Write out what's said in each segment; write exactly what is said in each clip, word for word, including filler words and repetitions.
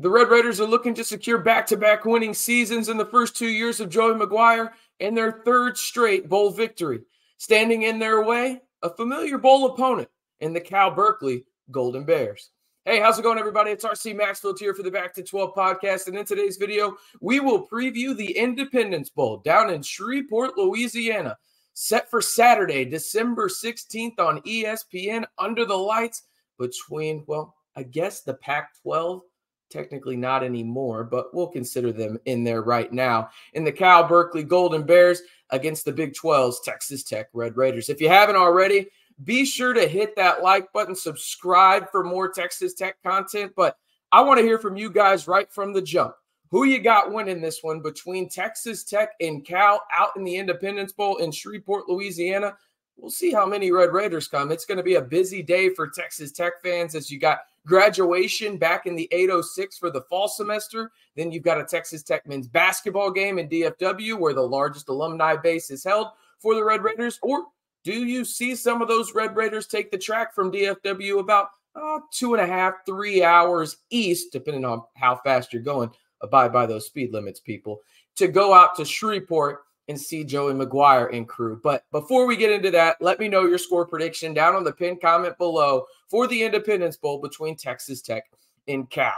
The Red Raiders are looking to secure back-to-back winning seasons in the first two years of Joey McGuire and their third straight bowl victory. Standing in their way, a familiar bowl opponent in the Cal Berkeley Golden Bears. Hey, how's it going, everybody? It's R C. Maxfield here for the Back to twelve podcast, and in today's video, we will preview the Independence Bowl down in Shreveport, Louisiana, set for Saturday, December sixteenth on E S P N under the lights between, well, I guess the Pac twelve, technically not anymore, but we'll consider them in there right now, in the Cal Berkeley Golden Bears against the Big twelve's Texas Tech Red Raiders. If you haven't already, be sure to hit that like button, subscribe for more Texas Tech content. But I want to hear from you guys right from the jump. Who you got winning this one between Texas Tech and Cal out in the Independence Bowl in Shreveport, Louisiana? We'll see how many Red Raiders come. It's going to be a busy day for Texas Tech fans as you got graduation back in the eight oh six for the fall semester. Then you've got a Texas Tech men's basketball game in D F W where the largest alumni base is held for the Red Raiders. Or do you see some of those Red Raiders take the track from D F W about uh, two and a half, three hours east, depending on how fast you're going? Abide by those speed limits, people, to go out to Shreveport and see Joey McGuire and crew. But before we get into that, let me know your score prediction down on the pinned comment below for the Independence Bowl between Texas Tech and Cal.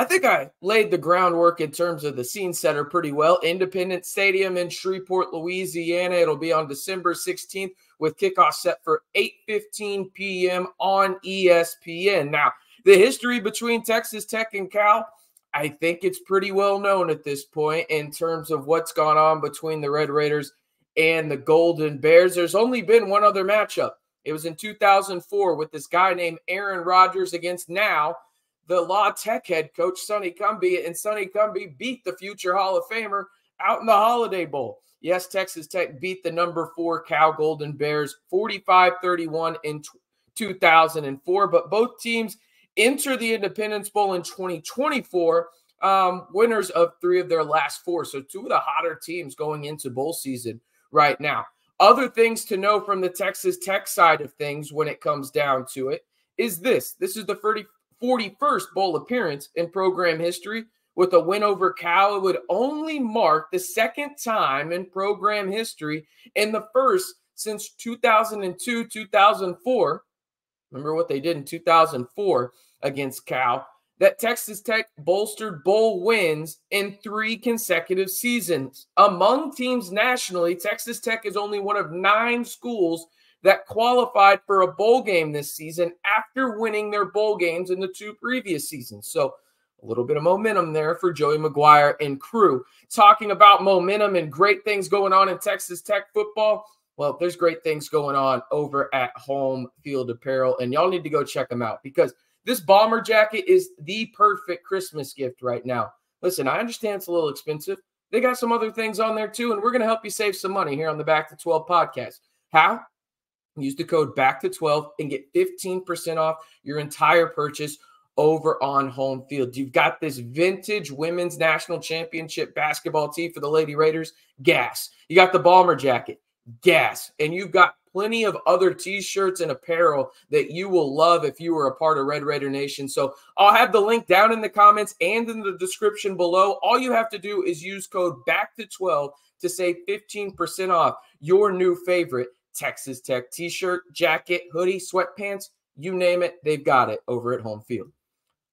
I think I laid the groundwork in terms of the scene setter pretty well. Independence Stadium in Shreveport, Louisiana. It'll be on December sixteenth with kickoff set for eight fifteen p m on E S P N. Now, the history between Texas Tech and Cal, I think it's pretty well known at this point in terms of what's gone on between the Red Raiders and the Golden Bears. There's only been one other matchup. It was in two thousand four with this guy named Aaron Rodgers against now the La Tech head coach, Sonny Cumbie, and Sonny Cumbie beat the future Hall of Famer out in the Holiday Bowl. Yes, Texas Tech beat the number four Cal Golden Bears forty-five thirty-one in two thousand four, but both teams enter the Independence Bowl in twenty twenty-four, um, winners of three of their last four. So two of the hotter teams going into bowl season right now. Other things to know from the Texas Tech side of things when it comes down to it is this. This is the forty-first bowl appearance in program history. With a win over Cal, it would only mark the second time in program history and the first since two thousand two, two thousand four. Remember what they did in two thousand four against Cal, that Texas Tech bolstered bowl wins in three consecutive seasons. Among teams nationally, Texas Tech is only one of nine schools that qualified for a bowl game this season after winning their bowl games in the two previous seasons. So a little bit of momentum there for Joey McGuire and crew. Talking about momentum and great things going on in Texas Tech football, well, there's great things going on over at Home Field Apparel, and y'all need to go check them out because this bomber jacket is the perfect Christmas gift right now. Listen, I understand it's a little expensive. They got some other things on there too, and we're going to help you save some money here on the Back to twelve podcast. How? Use the code Back to twelve and get fifteen percent off your entire purchase over on Home Field. You've got this vintage women's national championship basketball tee for the Lady Raiders. Gas. You got the bomber jacket. Gas. And you've got plenty of other t-shirts and apparel that you will love if you were a part of Red Raider Nation. So I'll have the link down in the comments and in the description below. All you have to do is use code back to twelve to save fifteen percent off your new favorite Texas Tech t-shirt, jacket, hoodie, sweatpants, you name it, they've got it over at Home Field.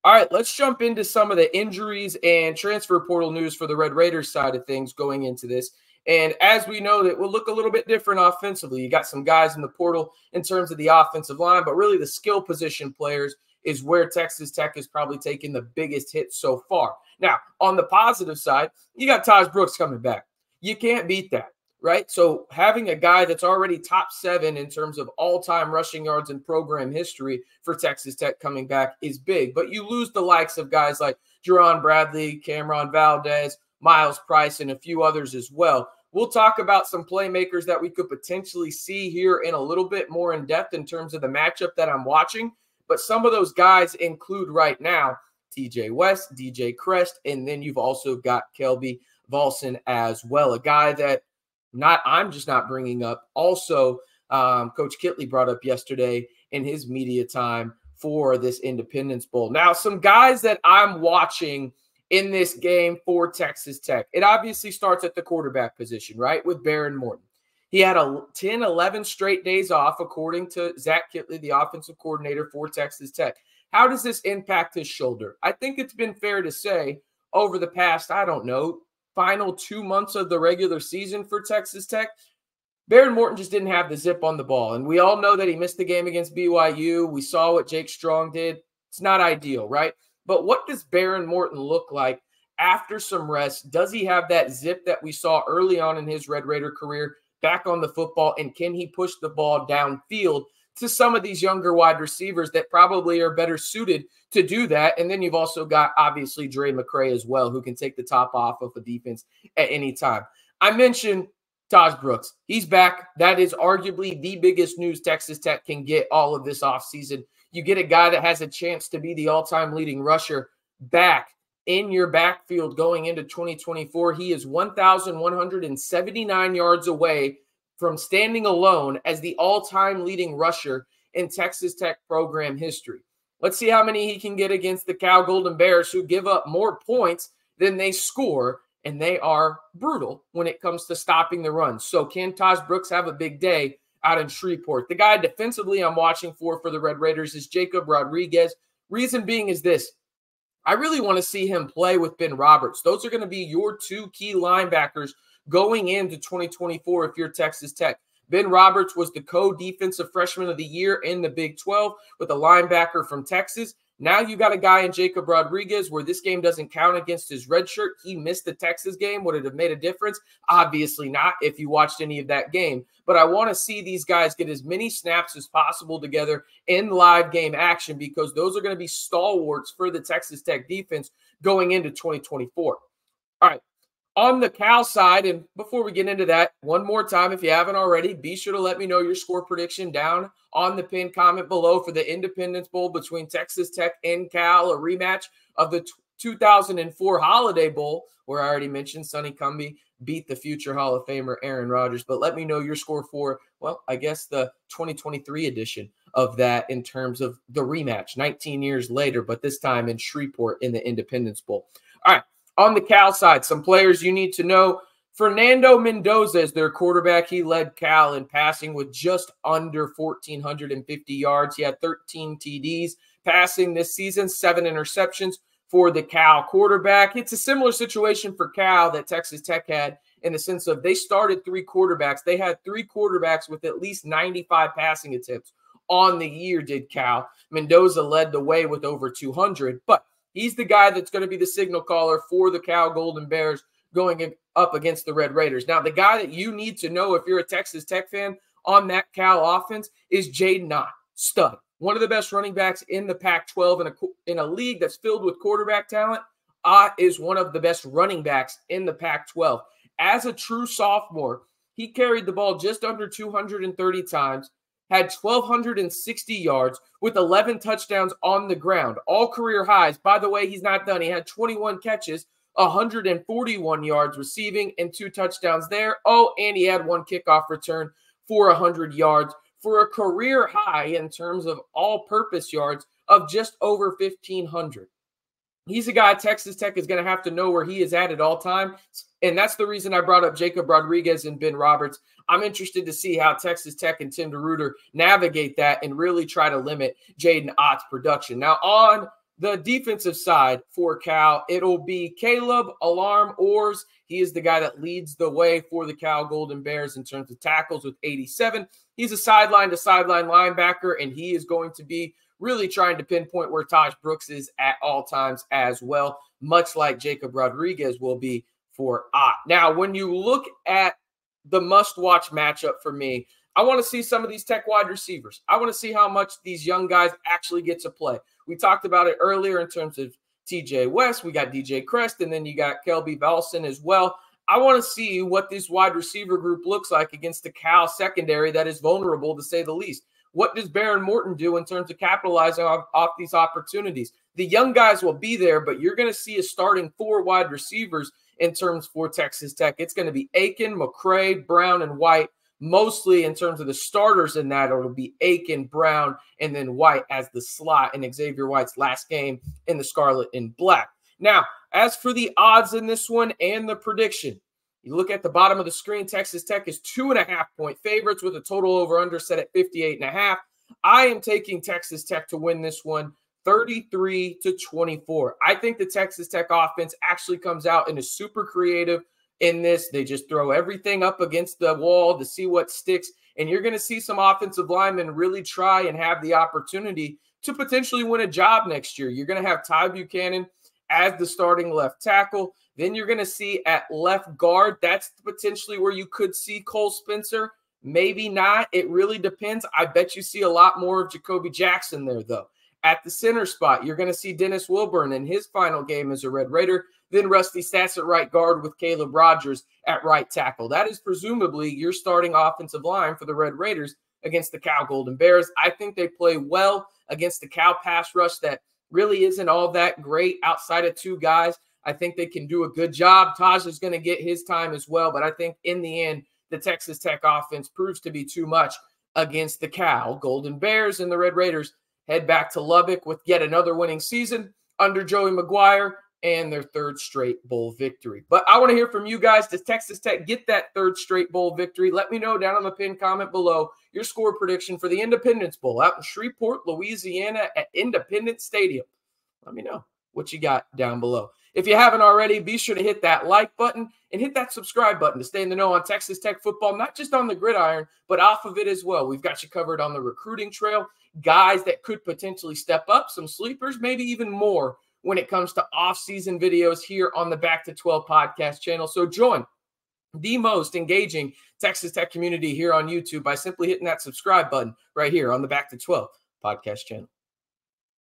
All right, let's jump into some of the injuries and transfer portal news for the Red Raiders side of things going into this. And as we know, that will look a little bit different offensively. You got some guys in the portal in terms of the offensive line, but really the skill position players is where Texas Tech is probably taking the biggest hit so far. Now, on the positive side, you got Tahj Brooks coming back. You can't beat that, right? So having a guy that's already top seven in terms of all-time rushing yards in program history for Texas Tech coming back is big. But you lose the likes of guys like Jerron Bradley, Cameron Valdez, Miles Price, and a few others as well. We'll talk about some playmakers that we could potentially see here in a little bit more in depth in terms of the matchup that I'm watching. But some of those guys include right now T J West, D J Crest, and then you've also got Kelby Belson as well, a guy that not I'm just not bringing up. Also, um, Coach Kittley brought up yesterday in his media time for this Independence Bowl. Now, some guys that I'm watching in this game for Texas Tech, it obviously starts at the quarterback position, right, with Behren Morton. He had a ten, eleven straight days off, according to Zach Kittley, the offensive coordinator for Texas Tech. How does this impact his shoulder? I think it's been fair to say over the past, I don't know, final two months of the regular season for Texas Tech, Behren Morton just didn't have the zip on the ball. And we all know that he missed the game against B Y U. We saw what Jake Strong did. It's not ideal, right? But what does Behren Morton look like after some rest? Does he have that zip that we saw early on in his Red Raider career back on the football? And can he push the ball downfield to some of these younger wide receivers that probably are better suited to do that? And then you've also got, obviously, Dre McCray as well, who can take the top off of a defense at any time. I mentioned Tahj Brooks. He's back. That is arguably the biggest news Texas Tech can get all of this offseason. You get a guy that has a chance to be the all-time leading rusher back in your backfield going into twenty twenty-four. He is one thousand one hundred seventy-nine yards away from standing alone as the all-time leading rusher in Texas Tech program history. Let's see how many he can get against the Cal Golden Bears, who give up more points than they score, and they are brutal when it comes to stopping the run. So can Tahj Brooks have a big day out in Shreveport? The guy defensively I'm watching for for the Red Raiders is Jacob Rodriguez. Reason being is this. I really want to see him play with Ben Roberts. Those are going to be your two key linebackers going into twenty twenty-four if you're Texas Tech. Ben Roberts was the co-defensive freshman of the year in the Big twelve with a linebacker from Texas. Now you got a guy in Jacob Rodriguez where this game doesn't count against his red shirt. He missed the Texas game. Would it have made a difference? Obviously not if you watched any of that game. But I want to see these guys get as many snaps as possible together in live game action, because those are going to be stalwarts for the Texas Tech defense going into twenty twenty-four. All right. On the Cal side, and before we get into that, one more time, if you haven't already, be sure to let me know your score prediction down on the pinned comment below for the Independence Bowl between Texas Tech and Cal, a rematch of the two thousand four Holiday Bowl, where I already mentioned Sonny Cumbie beat the future Hall of Famer Aaron Rodgers. But let me know your score for, well, I guess the twenty twenty-three edition of that in terms of the rematch, nineteen years later, but this time in Shreveport in the Independence Bowl. All right. On the Cal side, some players you need to know. Fernando Mendoza is their quarterback. He led Cal in passing with just under one thousand four hundred fifty yards. He had thirteen T Ds passing this season, seven interceptions for the Cal quarterback. It's a similar situation for Cal that Texas Tech had, in the sense of they started three quarterbacks. They had three quarterbacks with at least ninety-five passing attempts on the year, did Cal. Mendoza led the way with over two hundred, but he's the guy that's going to be the signal caller for the Cal Golden Bears going up against the Red Raiders. Now, the guy that you need to know if you're a Texas Tech fan on that Cal offense is Jaden Ott, stud. One of the best running backs in the Pac twelve in a, in a league that's filled with quarterback talent. Ott is one of the best running backs in the Pac twelve. As a true sophomore, he carried the ball just under two hundred thirty times, had one thousand two hundred sixty yards with eleven touchdowns on the ground, all career highs. By the way, he's not done. He had twenty-one catches, one hundred forty-one yards receiving, and two touchdowns there. Oh, and he had one kickoff return for one hundred yards for a career high in terms of all-purpose yards of just over fifteen hundred. He's a guy Texas Tech is going to have to know where he is at at all times, and that's the reason I brought up Jacob Rodriguez and Ben Roberts. I'm interested to see how Texas Tech and Tim DeRuyter navigate that and really try to limit Jaden Ott's production. Now, on the defensive side for Cal, it'll be Caleb Alamars. He is the guy that leads the way for the Cal Golden Bears in terms of tackles with eighty-seven. He's a sideline-to-sideline linebacker, and he is going to be really trying to pinpoint where Tahj Brooks is at all times as well, much like Jacob Rodriguez will be for Ott. Now, when you look at the must-watch matchup for me, I want to see some of these Tech wide receivers. I want to see how much these young guys actually get to play. We talked about it earlier in terms of T J. West. We got D J. Crest, and then you got Kelby Belson as well. I want to see what this wide receiver group looks like against the Cal secondary that is vulnerable, to say the least. What does Behren Morton do in terms of capitalizing off, off these opportunities? The young guys will be there, but you're going to see a starting four wide receivers in terms for Texas Tech. It's going to be Aiken, McCray, Brown, and White mostly in terms of the starters in that, it'll be Aiken, Brown, and then White as the slot in Xavier White's last game in the Scarlet and Black. Now, as for the odds in this one and the prediction, you look at the bottom of the screen, Texas Tech is two and a half point favorites with a total over under set at fifty-eight and a half. I am taking Texas Tech to win this one thirty-three to twenty-four. I think the Texas Tech offense actually comes out and is super creative in this. They just throw everything up against the wall to see what sticks. And you're going to see some offensive linemen really try and have the opportunity to potentially win a job next year. You're going to have Ty Buchanan as the starting left tackle. Then you're going to see at left guard, that's potentially where you could see Cole Spencer. Maybe not. It really depends. I bet you see a lot more of Jacoby Jackson there, though. At the center spot, you're going to see Dennis Wilburn in his final game as a Red Raider, then Rusty Stats at right guard with Caleb Rodgers at right tackle. That is presumably your starting offensive line for the Red Raiders against the Cal Golden Bears. I think they play well against the Cal pass rush that really isn't all that great outside of two guys. I think they can do a good job. Tahj is going to get his time as well, but I think in the end, the Texas Tech offense proves to be too much against the Cal Golden Bears, and the Red Raiders head back to Lubbock with yet another winning season under Joey McGuire and their third straight bowl victory. But I want to hear from you guys. Does Texas Tech get that third straight bowl victory? Let me know down on the pinned comment below your score prediction for the Independence Bowl out in Shreveport, Louisiana at Independence Stadium. Let me know what you got down below. If you haven't already, be sure to hit that like button and hit that subscribe button to stay in the know on Texas Tech football, not just on the gridiron, but off of it as well. We've got you covered on the recruiting trail, guys that could potentially step up, some sleepers, maybe even more when it comes to off-season videos here on the Back to twelve podcast channel. So join the most engaging Texas Tech community here on YouTube by simply hitting that subscribe button right here on the Back to twelve podcast channel.